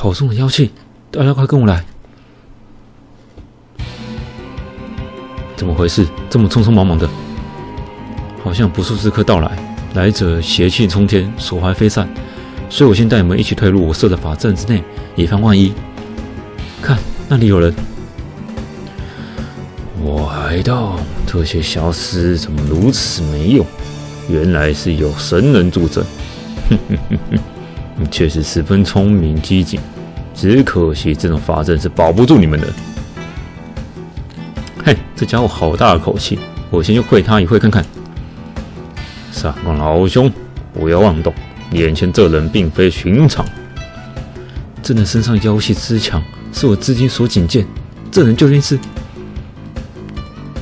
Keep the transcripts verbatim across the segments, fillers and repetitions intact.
好重的妖气！大家快跟我来！怎么回事？这么匆匆忙忙的，好像不速之客到来，来者邪气冲天，所怀非善。所以我先带你们一起退入我设的法阵之内，以防万一。看，那里有人！我还道这些小厮怎么如此没用，原来是有神人助阵。哼哼哼哼，你确实十分聪明机警，只可惜这种法阵是保不住你们的。 嘿，这家伙好大的口气！我先去会他一会看看。傻光老兄，不要妄动，眼前这人并非寻常。这人身上妖气之强，是我至今所仅见。这人究竟是……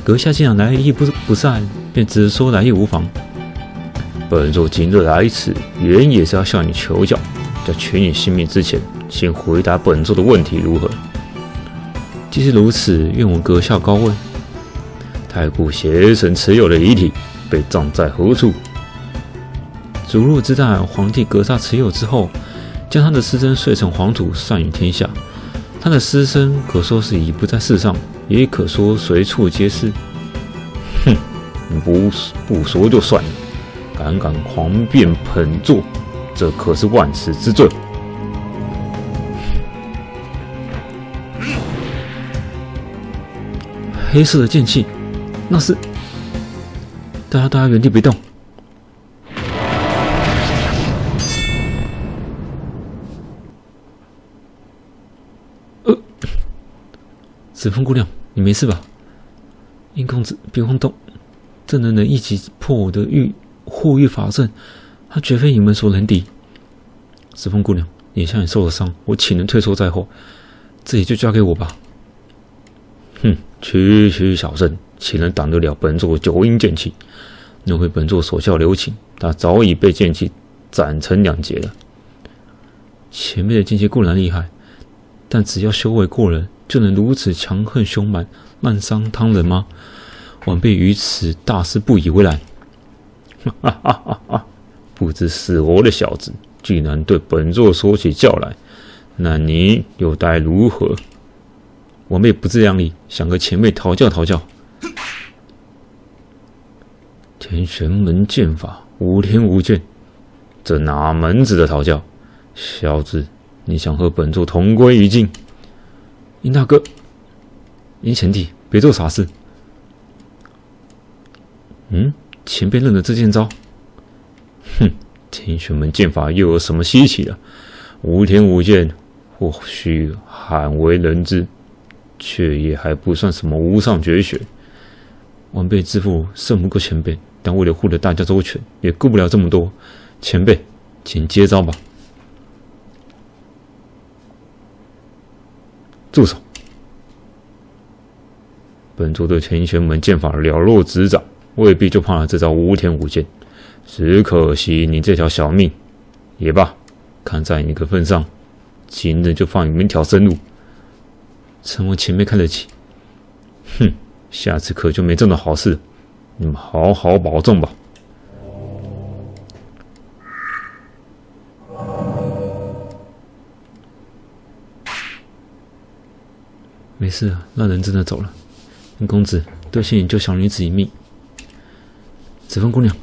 阁下既然来意不不善，便直说来意无妨。本座今日来此，原也是要向你求教，在取你性命之前，先回答本座的问题如何？ 既是如此，愿我阁下高问。太古邪神持有的遗体被葬在何处？逐鹿之战，皇帝格萨持有之后，将他的尸身碎成黄土，散于天下。他的尸身可说是已不在世上，也可说随处皆是。哼，你不不说就算了，敢敢狂辩捧座，这可是万死之罪。 黑色的剑气，那是……大家大家原地别动！呃，紫风姑娘，你没事吧？殷公子，别慌动！这人能一击破我的御护御法阵，他绝非你们所能敌。紫风姑娘，眼下你受了伤，我岂能退缩在后？这也就交给我吧。 哼，区区小生，岂能挡得了本座九阴剑气？若非本座手下留情，他早已被剑气斩成两截了。前面的剑气固然厉害，但只要修为过人，就能如此强横凶蛮，滥伤他人吗？晚辈于此大是不以为然。哈哈哈哈哈！不知死活的小子，居然对本座说起教来，那你又该如何？ 我妹不自量力，想和前辈讨教讨教。天玄门剑法无天无剑，这哪门子的讨教？小子，你想和本座同归于尽？殷大哥，殷贤弟，别做傻事。嗯，前辈认得这剑招。哼，天玄门剑法又有什么稀奇的？无天无剑，或许罕为人知。 却也还不算什么无上绝学。晚辈自负胜不过前辈，但为了护得大家周全，也顾不了这么多。前辈，请接招吧。住手！本座对天玄门剑法了若指掌，未必就怕了这招无天无剑。只可惜你这条小命，也罢，看在你的份上，今日就放你们一条生路。 成为前辈看得起，哼！下次可就没这种好事，你们好好保重吧。没事啊，那人真的走了。殷公子，多谢你救小女子一命。紫风姑娘，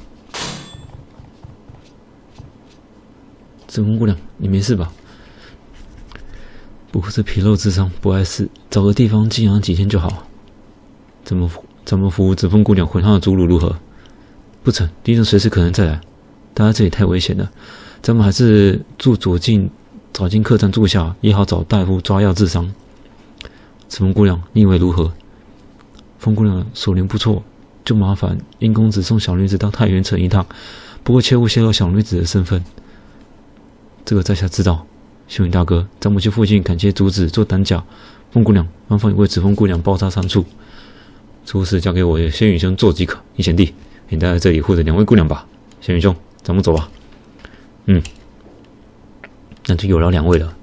紫风姑娘，你没事吧？ 不过是皮肉之伤，不碍事。找个地方静养几天就好。怎么怎么扶紫风姑娘回她的主路如何？不成，敌人随时可能再来。待在这里太危险了，咱们还是住左近，找间客栈住下，也好找大夫抓药治伤。紫风姑娘，你以为如何？风姑娘所言不错，就麻烦殷公子送小女子到太原城一趟，不过切勿泄露小女子的身份。这个在下知道。 秀云大哥，咱们去附近砍些竹子做担架。风姑娘，麻烦你为紫风姑娘包扎伤处。诸事交给我仙云兄做即可。一贤弟，你待在这里护着两位姑娘吧。仙云兄，咱们走吧。嗯，那就有劳两位了。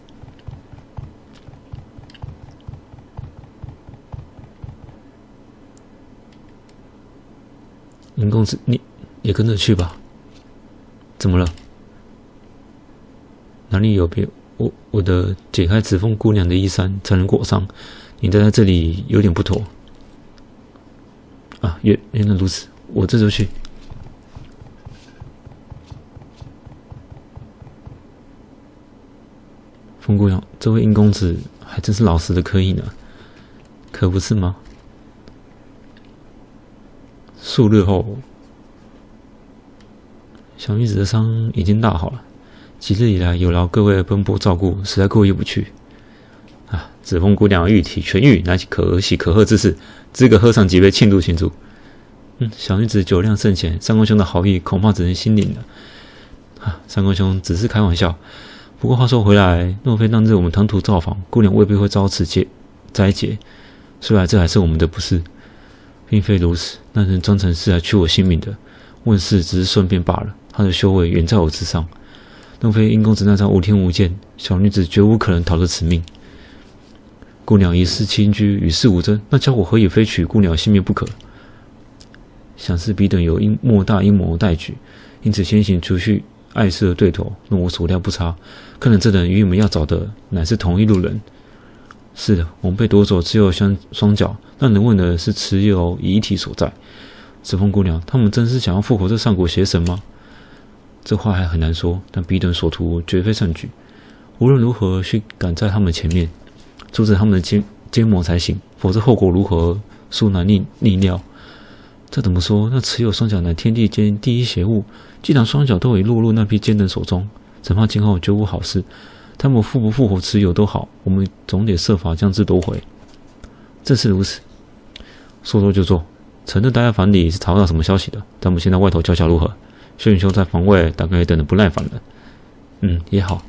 林公子，你也跟着去吧。怎么了？哪里有别？我我的解开指缝姑娘的衣衫才能裹上。你待在这里有点不妥。啊，原原来如此，我这就去。风姑娘，这位殷公子还真是老实的可以呢，可不是吗？数日后，小女子的伤已经大好了。 几日以来，有劳各位奔波照顾，实在过意不去啊！紫凤姑娘玉体痊愈，乃是可喜可贺之事，资格喝上几杯庆祝庆祝。嗯，小女子酒量甚浅，三公兄的好意恐怕只能心领了啊！三公兄只是开玩笑，不过话说回来，若非当日我们唐突造访，姑娘未必会遭此劫灾劫。说来这还是我们的不是，并非如此，那人装成是来取我性命的，问世只是顺便罢了。他的修为远在我之上。 若非殷公子那张无天无剑，小女子绝无可能逃得此命。姑娘一世清居，与世无争，那家伙何以非取姑娘性命不可？想是彼等有阴莫大阴谋待举，因此先行除去碍事的对头。若我所料不差，看来这人与我们要找的乃是同一路人。是的，我们被夺走自由双双脚，那能问的是蚩尤遗体所在。紫凤姑娘，他们真是想要复活这上古邪神吗？ 这话还很难说，但彼等所图绝非善举。无论如何，需赶在他们前面，阻止他们的奸奸谋才行，否则后果如何，殊难逆逆料。这怎么说？那持有双脚乃天地间第一邪物，既然双脚都已落入那批奸人手中，恐怕今后绝无好事。他们复不复活持有都好，我们总得设法将之夺回。正是如此。说做就做，承认待在房里是查不到什么消息的，但我们先到外头瞧瞧如何。 轩辕兄在防卫大概也等得不耐烦了，嗯，也好。